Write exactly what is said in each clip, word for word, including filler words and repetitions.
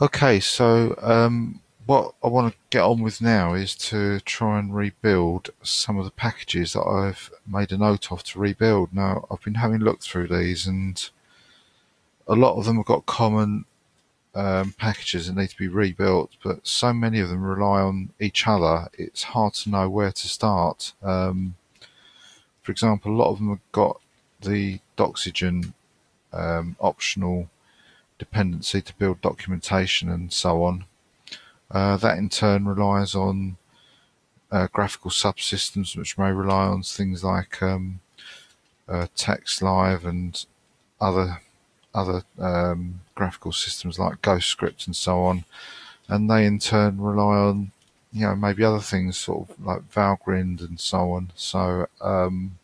Okay, so um, what I want to get on with now is to try and rebuild some of the packages that I've made a note of to rebuild. Now, I've been having a look through these, and a lot of them have got common um, packages that need to be rebuilt, but so many of them rely on each other, it's hard to know where to start. Um, for example, a lot of them have got the Doxygen um, optional dependency to build documentation and so on. Uh, that in turn relies on uh, graphical subsystems, which may rely on things like um, uh, TextLive and other other um, graphical systems like Ghostscript and so on, and they in turn rely on, you know, maybe other things sort of like Valgrind and so on. So um,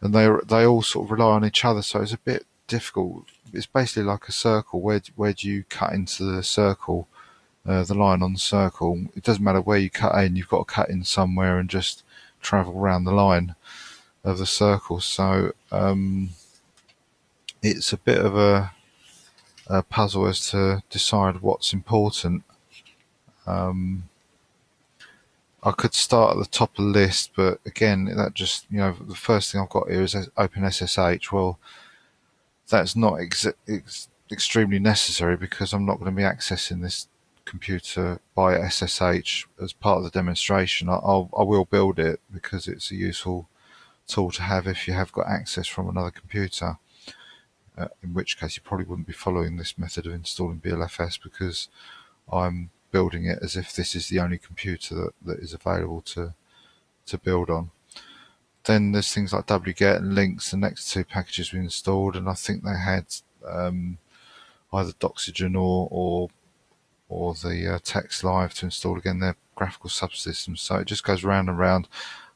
and they they all sort of rely on each other, so it's a bit difficult. It's basically like a circle. Where do, where do you cut into the circle, uh, the line on the circle? It doesn't matter where you cut in. You've got to cut in somewhere and just travel around the line of the circle. So um, it's a bit of a, a puzzle as to decide what's important. Um, I could start at the top of the list, but again, that just, you know, the first thing I've got here is Open S S H. Well, that's not ex ex extremely necessary because I'm not going to be accessing this computer by S S H as part of the demonstration. I, I'll, I will build it because it's a useful tool to have if you have got access from another computer, uh, in which case you probably wouldn't be following this method of installing B L F S because I'm building it as if this is the only computer that, that is available to, to build on. Then there's things like wget and links, the next two packages we installed, and I think they had um, either Doxygen or or, or the uh, TextLive to install. Again, they're graphical subsystems, so it just goes round and round.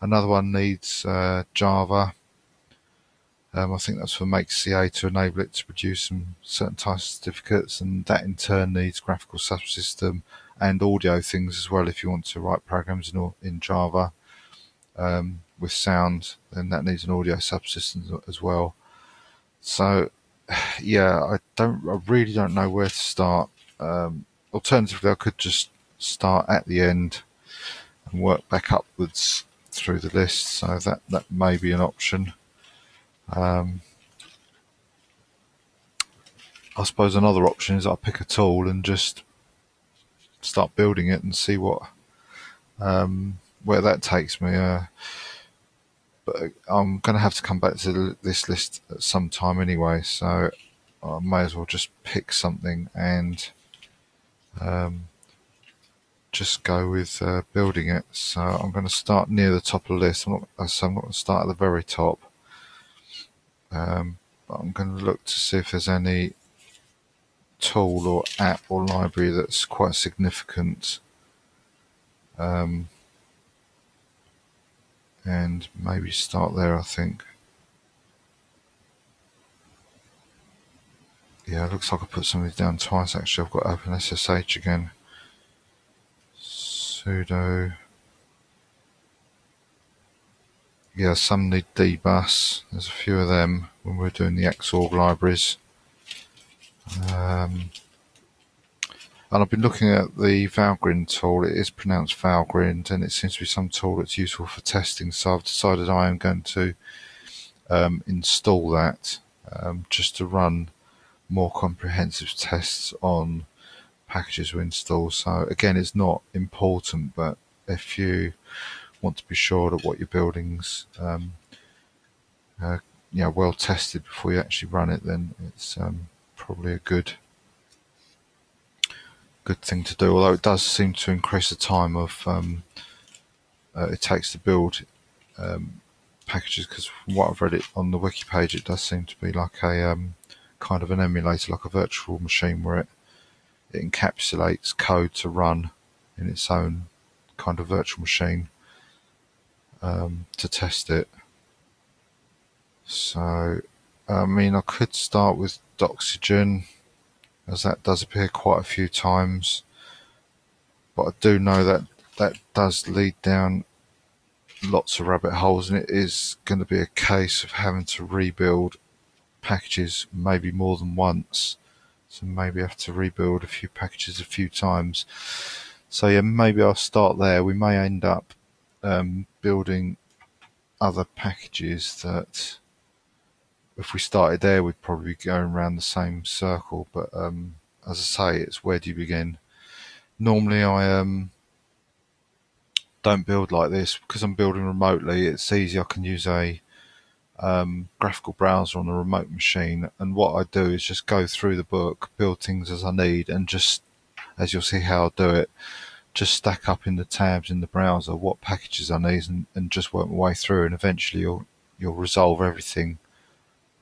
Another one needs uh, Java. Um, I think that's for MakeCA to enable it to produce some certain types of certificates, and that in turn needs graphical subsystem and audio things as well if you want to write programs in, in Java. Um, with sound, then that needs an audio subsystem as well. So yeah, I don't, I really don't know where to start. Um, alternatively, I could just start at the end and work back upwards through the list. So that, that may be an option. Um, I suppose another option is I'll pick a tool and just start building it and see what, um, where that takes me. Uh, but I'm going to have to come back to this list at some time anyway, so I may as well just pick something and um, just go with uh, building it. So I'm going to start near the top of the list. I'm not, so I'm not going to start at the very top. Um, but I'm going to look to see if there's any tool or app or library that's quite significant. Um, and maybe start there, I think. Yeah, it looks like I put something down twice actually. I've got Open S S H again. Sudo. Yeah, some need dbus. There's a few of them when we're doing the Xorg libraries. Um, And I've been looking at the Valgrind tool. It is pronounced Valgrind, and it seems to be some tool that's useful for testing. So I've decided I am going to um, install that um, just to run more comprehensive tests on packages we install. So again, it's not important, but if you want to be sure that what your building's um, uh, you know, well tested before you actually run it, then it's um, probably a good. Good thing to do, although it does seem to increase the time of um, uh, it takes to build um, packages, because from what I've read it on the wiki page, it does seem to be like a um, kind of an emulator, like a virtual machine where it, it encapsulates code to run in its own kind of virtual machine um, to test it. So I mean, I could start with Doxygen, as that does appear quite a few times, but I do know that that does lead down lots of rabbit holes, and it is going to be a case of having to rebuild packages maybe more than once So maybe I have to rebuild a few packages a few times. So yeah, maybe I'll start there. We may end up um, building other packages that, if we started there, we'd probably be going around the same circle. But um, as I say, it's where do you begin? Normally I um, don't build like this because I'm building remotely. It's easy, I can use a Um, graphical browser on a remote machine, and what I do is just go through the book, build things as I need, and just, as you'll see how I'll do it, just stack up in the tabs in the browser what packages I need, and, and just work my way through, and eventually you'll you'll resolve everything.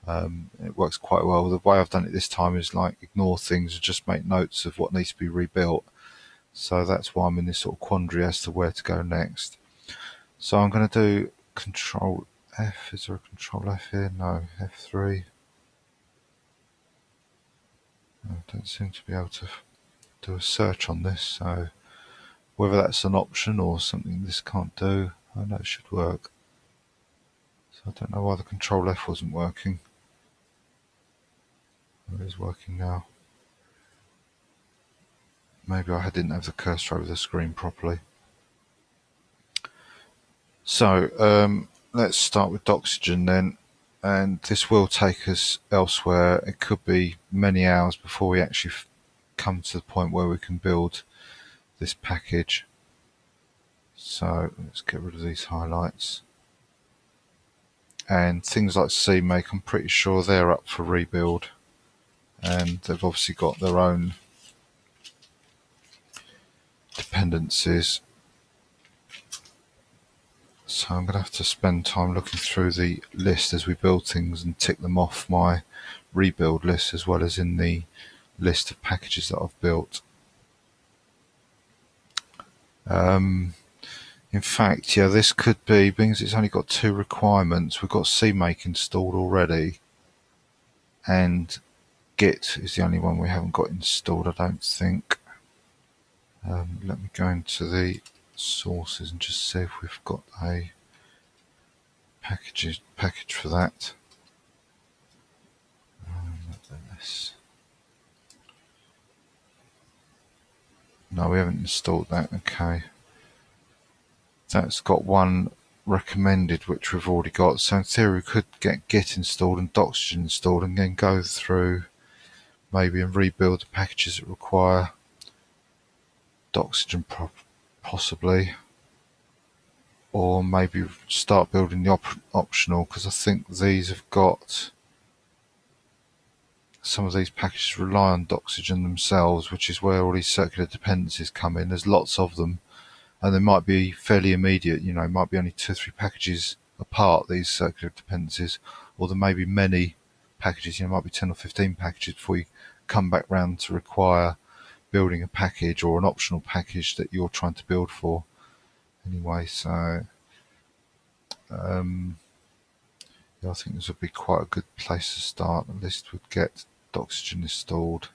Um, it works quite well. The way I've done it this time is like ignore things and just make notes of what needs to be rebuilt. So that's why I'm in this sort of quandary as to where to go next. So I'm going to do Control F, is there a Control F here? No, F three. I don't seem to be able to do a search on this, so whether that's an option or something this can't do, I know it should work. So I don't know why the Control F wasn't working. It is working now. Maybe I didn't have the cursor over the screen properly. So, um, let's start with Doxygen then, and this will take us elsewhere. It could be many hours before we actually f come to the point where we can build this package. So let's get rid of these highlights. And things like CMake, I'm pretty sure they're up for rebuild, and they've obviously got their own dependencies. So I'm going to have to spend time looking through the list as we build things and tick them off my rebuild list, as well as in the list of packages that I've built. Um, in fact, yeah, this could be, because it's only got two requirements, we've got CMake installed already, and Git is the only one we haven't got installed, I don't think. Um, let me go into the sources and just see if we've got a package package for that. Um, no, we haven't installed that. Okay, that's got one recommended, which we've already got. So in theory, we could get Git installed and Doxygen installed, and then go through maybe and rebuild the packages that require Doxygen prop. Possibly, or maybe start building the op optional, because I think these have got, some of these packages rely on Doxygen themselves, which is where all these circular dependencies come in. There's lots of them, and they might be fairly immediate, you know, it might be only two or three packages apart, these circular dependencies, or there may be many packages, you know, it might be ten or fifteen packages before you come back round to require building a package or an optional package that you're trying to build for anyway. So um, yeah, I think this would be quite a good place to start. At least we'd get Doxygen installed.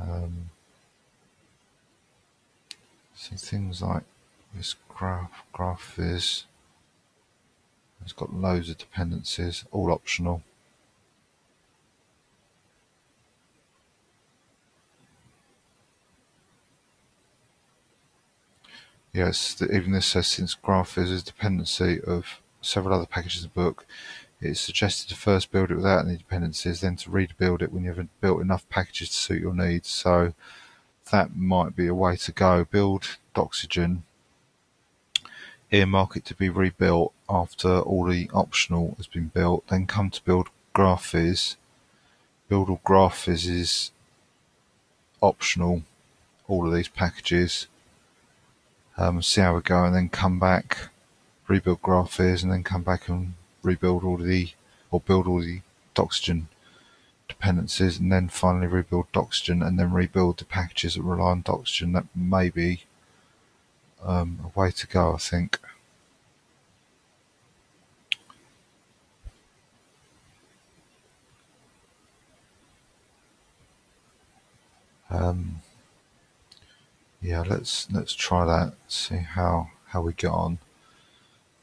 Um, see things like this graph, GraphViz, it's got loads of dependencies, all optional. Yes, even this says, since GraphViz is a dependency of several other packages in the book, it's suggested to first build it without any dependencies, then to rebuild it when you haven't built enough packages to suit your needs. So that might be a way to go. Build Doxygen, earmark it to be rebuilt after all the optional has been built, then come to build GraphViz, build all GraphViz is optional, all of these packages. Um, see how we go, and then come back, rebuild GraphViz, and then come back and rebuild all the, or build all the Doxygen dependencies, and then finally rebuild Doxygen, and then rebuild the packages that rely on Doxygen. That may be um, a way to go, I think. Um, Yeah, let's let's try that. See how how we get on.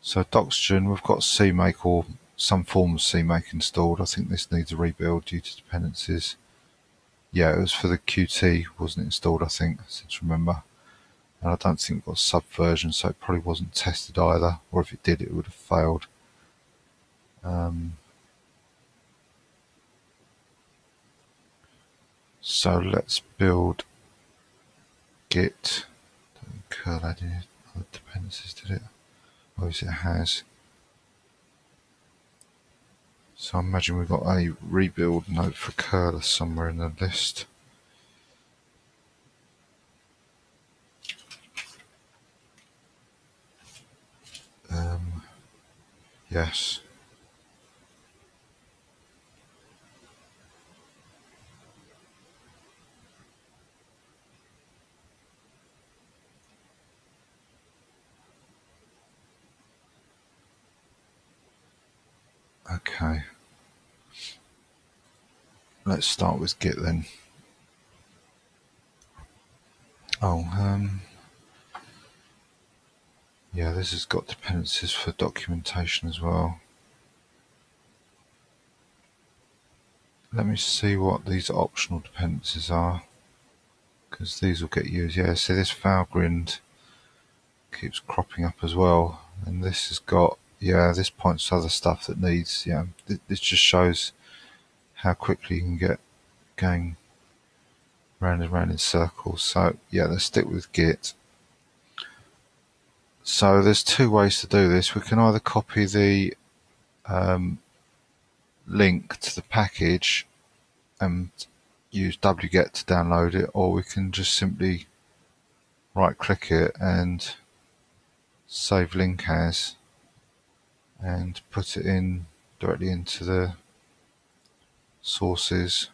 So Doxygen, we've got CMake or some form of CMake installed. I think this needs a rebuild due to dependencies. Yeah, it was for the Q T, wasn't installed, I think, I seem to remember. And I don't think it got subversion, so it probably wasn't tested either, or if it did, it would have failed. Um, so let's build Git. Don't think curl added other dependencies, did it? Or is it has? So I imagine we've got a rebuild note for curler somewhere in the list. Um, yes. Okay. Let's start with Git then. Oh, um, yeah, this has got dependencies for documentation as well. Let me see what these optional dependencies are, because these will get used. Yeah, see this Valgrind keeps cropping up as well, and this has got, yeah, this points to other stuff that needs, yeah, th this just shows how quickly you can get going round and round in circles. So yeah, let's stick with Git. So there's two ways to do this. We can either copy the um, link to the package and use wget to download it, or we can just simply right click it and save link as and put it in directly into the sources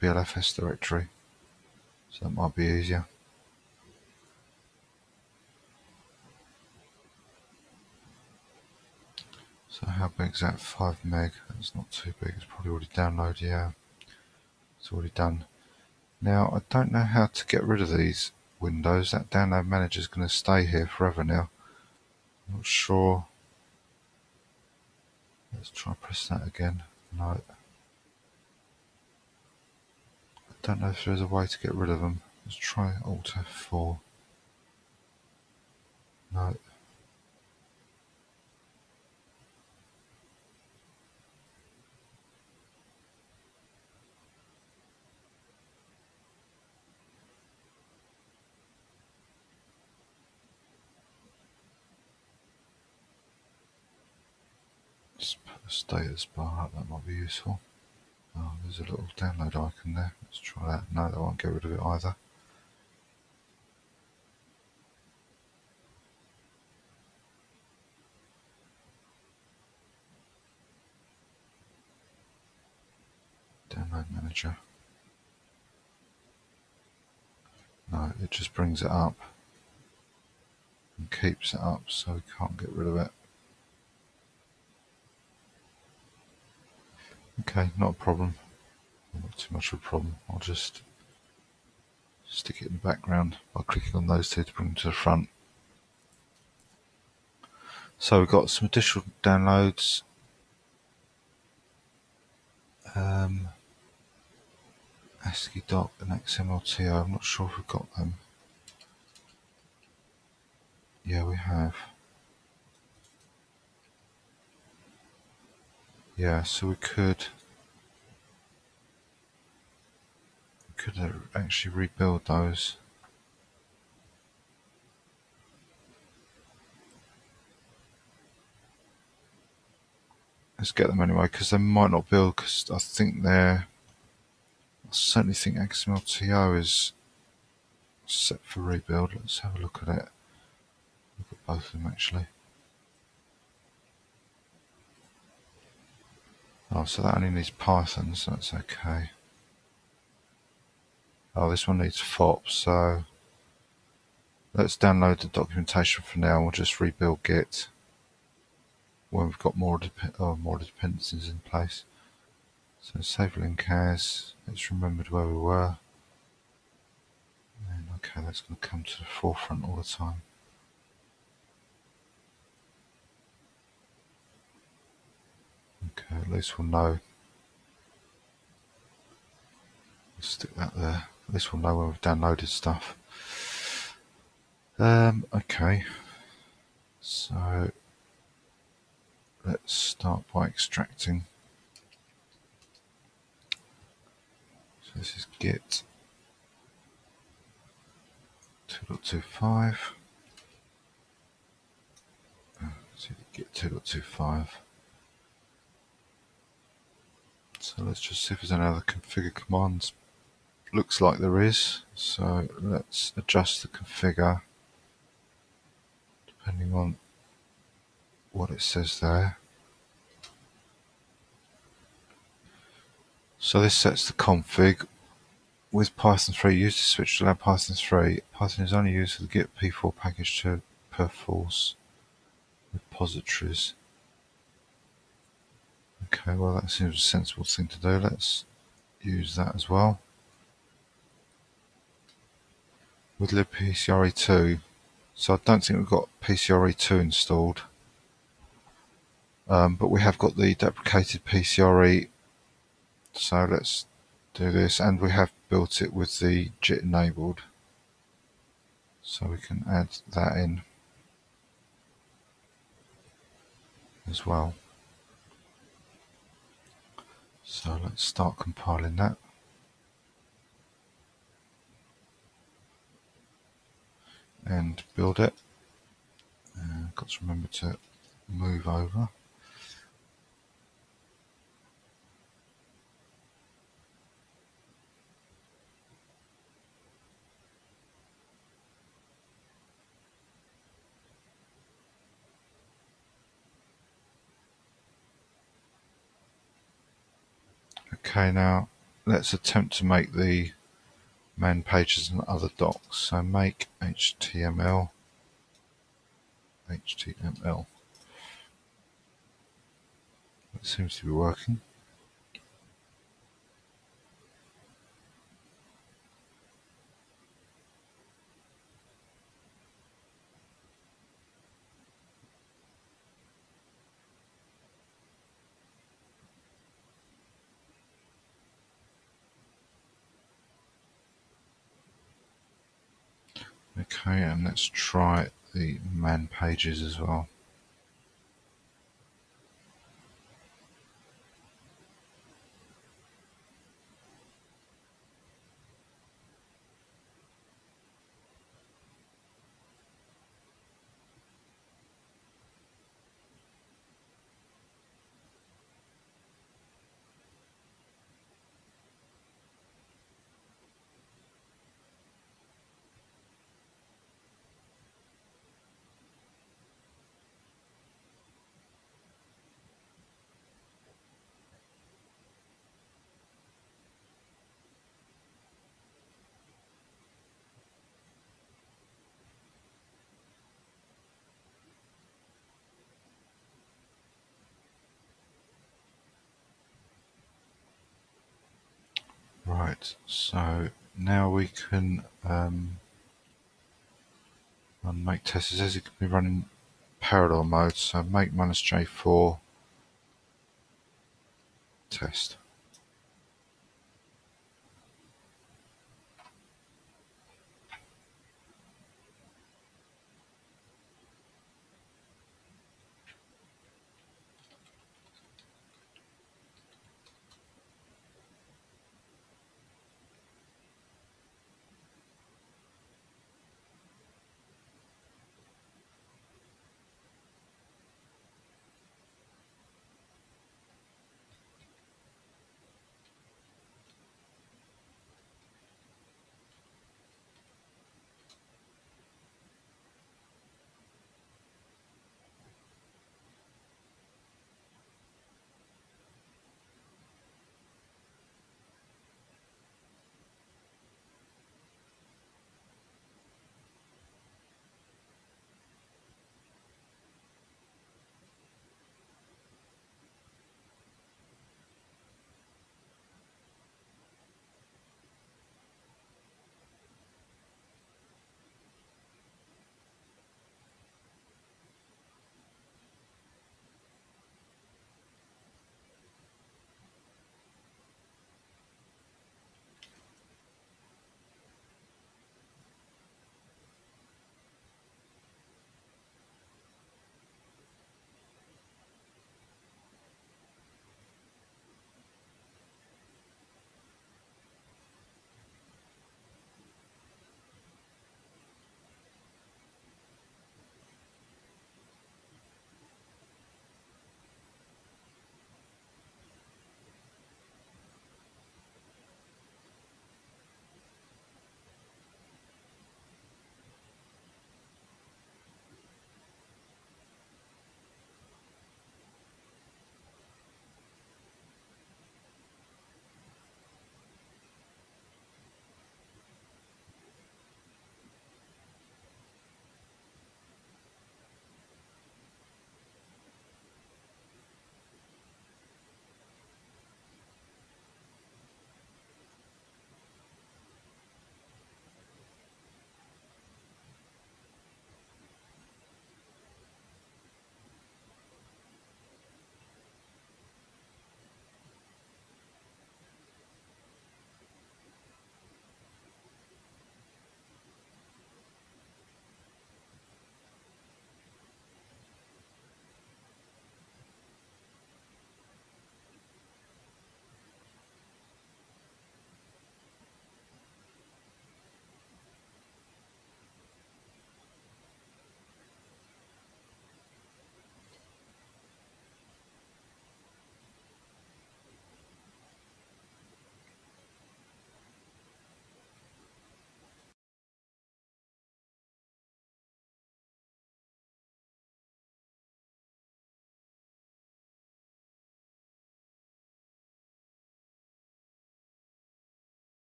B L F S directory, so that might be easier. So how big is that? Five meg. That's not too big. It's probably already downloaded. Yeah, it's already done. Now I don't know how to get rid of these windows. That download manager is going to stay here forever now. I'm not sure. Let's try and press that again. No. I don't know if there's a way to get rid of them. Let's try Alt F four. No. Status bar up, that might be useful. Oh, there's a little download icon there. Let's try that. No, that won't get rid of it either. Download manager. No, it just brings it up and keeps it up, so we can't get rid of it. Okay, not a problem. Not too much of a problem. I'll just stick it in the background by clicking on those two to bring them to the front. So we've got some additional downloads. Um, ASCII doc and X M L T O. I'm not sure if we've got them. Yeah, we have. Yeah, so we could we could actually rebuild those. Let's get them anyway, because they might not build. Because I think they're, I certainly think X M L T O is set for rebuild. Let's have a look at it. Look at both of them actually. Oh, so that only needs Python, so that's okay. Oh, this one needs F O P, so let's download the documentation for now. We'll just rebuild Git when we've got more, dep oh, more dependencies in place. So save link as, it's remembered where we were. And okay, that's going to come to the forefront all the time. Okay, at least we'll know stick that there. This will know where we've downloaded stuff. Um, okay, so let's start by extracting. So this is git two point two five. So git two point two five. So let's just see if there's any other configure commands. Looks like there is. So let's adjust the configure depending on what it says there. So this sets the config. With Python three used to switch to allow Python three. Python is only used for the git p four package to perforce repositories. Okay, well that seems a sensible thing to do. Let's use that as well. With lib P C R E two, so I don't think we've got P C R E two installed, um, but we have got the deprecated P C R E, so let's do this, and we have built it with the Git enabled, so we can add that in as well. So let's start compiling that. And build it. Uh, got to remember to move over. Okay, now let's attempt to make the man pages and other docs. So make H T M L, H T M L. That seems to be working. Okay, and let's try the man pages as well. Right, so now we can um, run make tests. It says it can be run in parallel mode, so make minus J four test.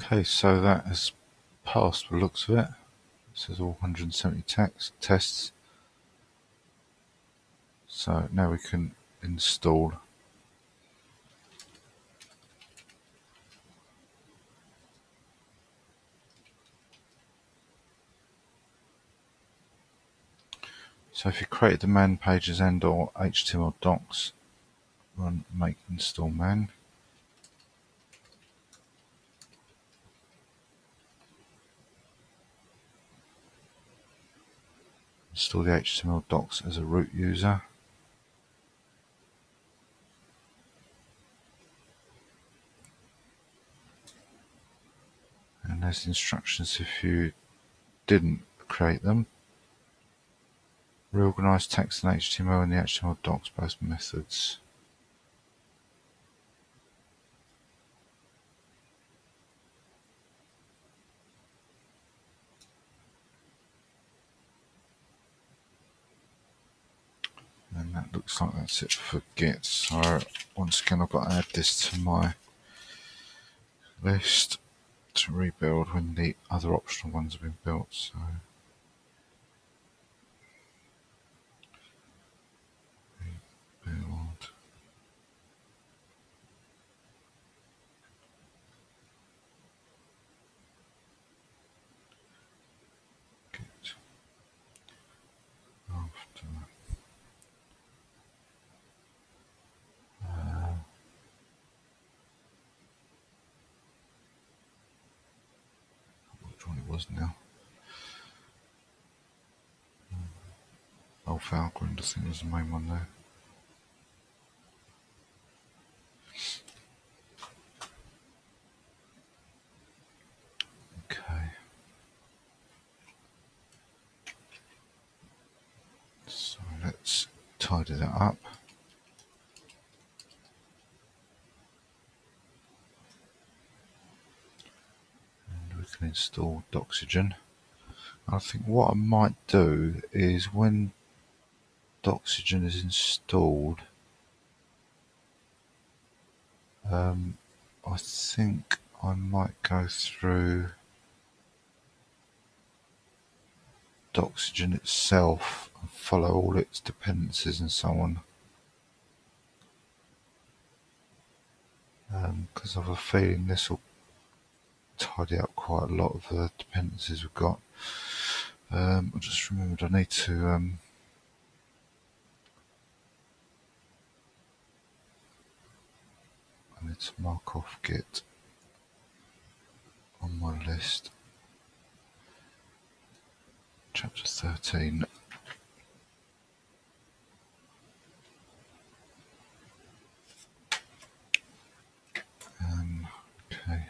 Okay, so that has passed by the looks of it. It says all one hundred seventy text tests. So now we can install . So if you created the man pages and or H T M L docs, run make install man. Install the H T M L docs as a root user. And there's the instructions if you didn't create them. Reorganize text and H T M L in the H T M L docs, both methods. And that looks like that's it for Git. So once again, I've got to add this to my list to rebuild when the other optional ones have been built. So. Now, oh, Valgrind, I think was the main one there. Okay, so let's tidy that up. Install Doxygen. I think what I might do is when Doxygen is installed, um, I think I might go through Doxygen itself and follow all its dependencies and so on, because um, I have a feeling this will tidy up quite a lot of the dependencies we've got. Um, I just remembered I need to um, I need to mark off Git on my list. Chapter thirteen. Um, okay.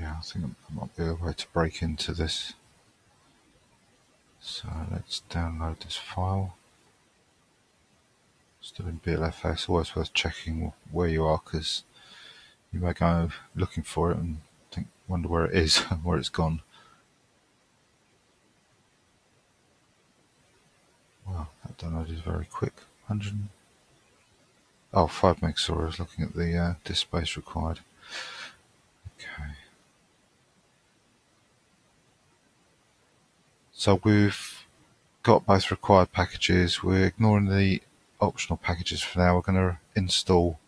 Yeah, I think it might be a way to break into this. So let's download this file. It's doing B L F S, always worth checking where you are, because you may go looking for it and think, wonder where it is, where it's gone. Wow, that downloaded very quick. one hundred... Oh, five megs, I was looking at the uh, disk space required. Okay. So we've got both required packages. We're ignoring the optional packages for now. We're going to install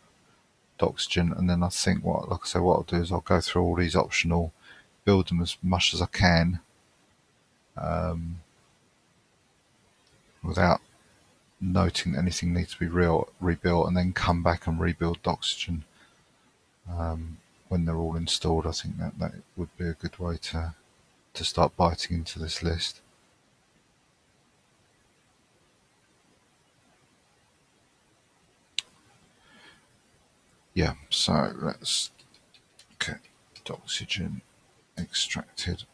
Doxygen, and then I think what, like I say, what I'll do is I'll go through all these optional, build them as much as I can, um, without noting that anything needs to be real, rebuilt, and then come back and rebuild Doxygen um, when they're all installed. I think that that would be a good way to to start biting into this list. Yeah, so let's get Doxygen extracted.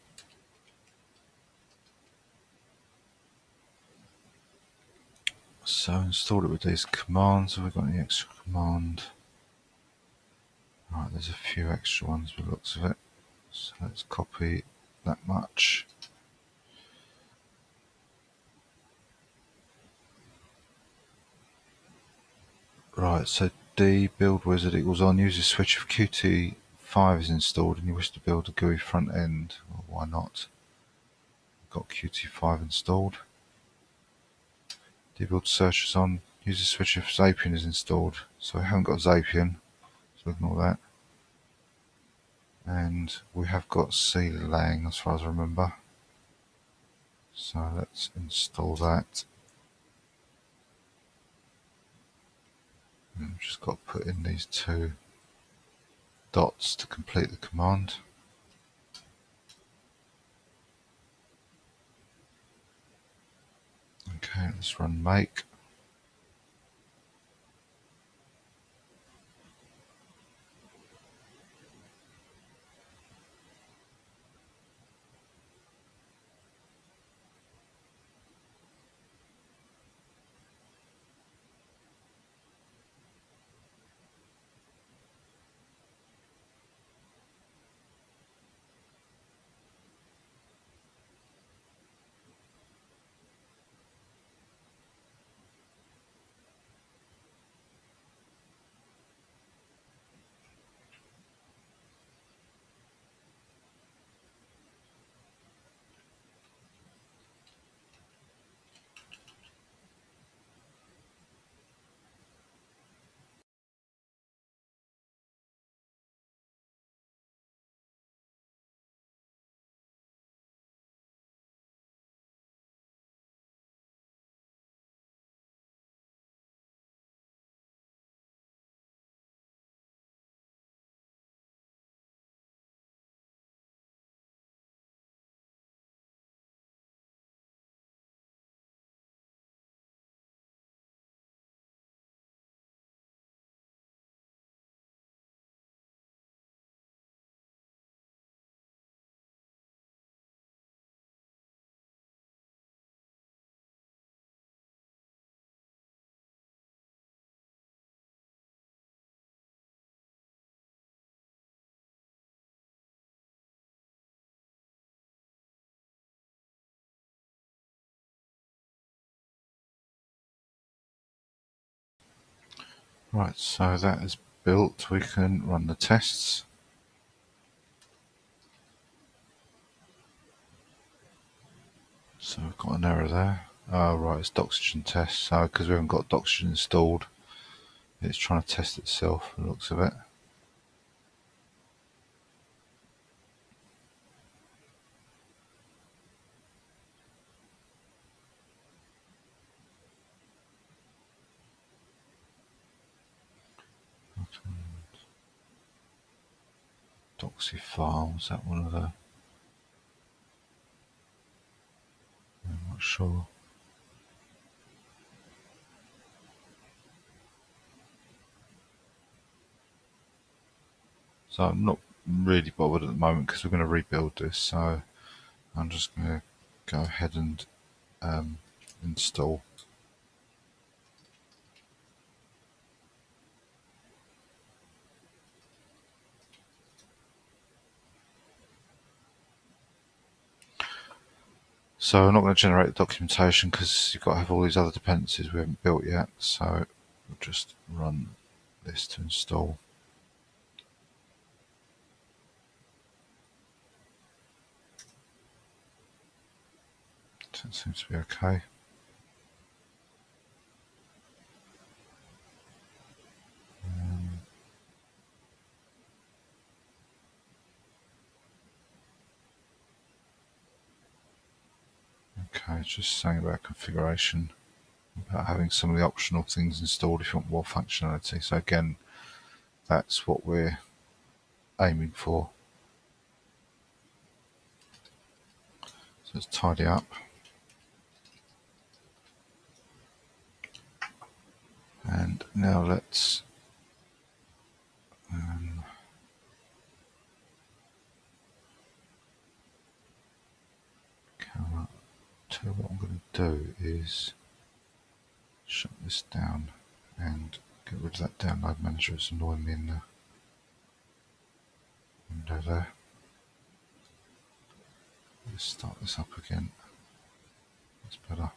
So install it with these commands. Have we got any extra command? Right, there's a few extra ones by the looks of it. So let's copy that much. Right, so D build wizard equals on user switch if Q T five is installed and you wish to build a G U I front end. Well, why not? We've got Q T five installed. D build search is on user switch if Zapien is installed. So we haven't got Zapien, so ignore that. And we have got Clang as far as I remember. So let's install that. I've just got to put in these two dots to complete the command. Okay, let's run make. Right, so that is built. We can run the tests. So we've got an error there. Oh, right, it's Doxygen test. So, because we haven't got Doxygen installed, it's trying to test itself, the looks of it. Doxy file, is that one of the? I'm not sure. So I'm not really bothered at the moment because we're going to rebuild this. So I'm just going to go ahead and um, install. So I'm not going to generate the documentation because you've got to have all these other dependencies we haven't built yet. So we'll just run this to install. That seems to be okay. Okay, just saying about configuration, about having some of the optional things installed if you want more functionality. So again, that's what we're aiming for. So let's tidy up. And now let's um, so what I'm going to do is shut this down and get rid of that download manager. It's annoying me in the window there. Let's start this up again. That's better.